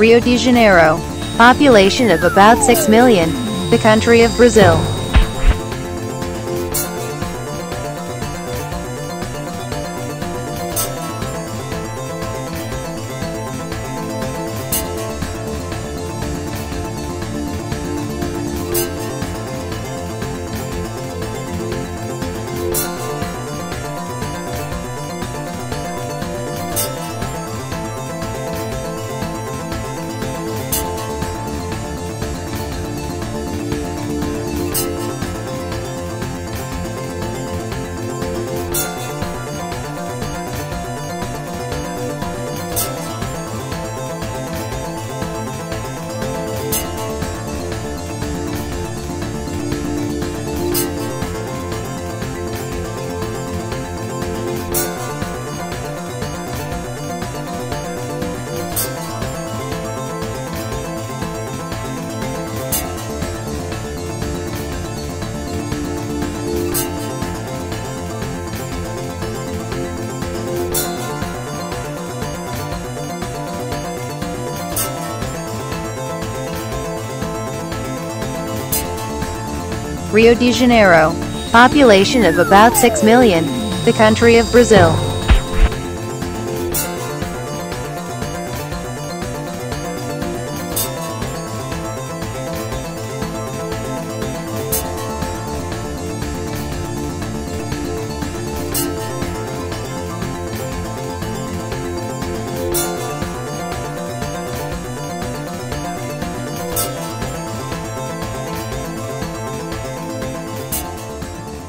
Rio de Janeiro, population of about 6 million, the country of Brazil. Rio de Janeiro, population of about 6 million, the country of Brazil.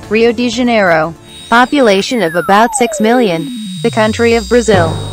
Rio de Janeiro, population of about 6 million, the country of Brazil.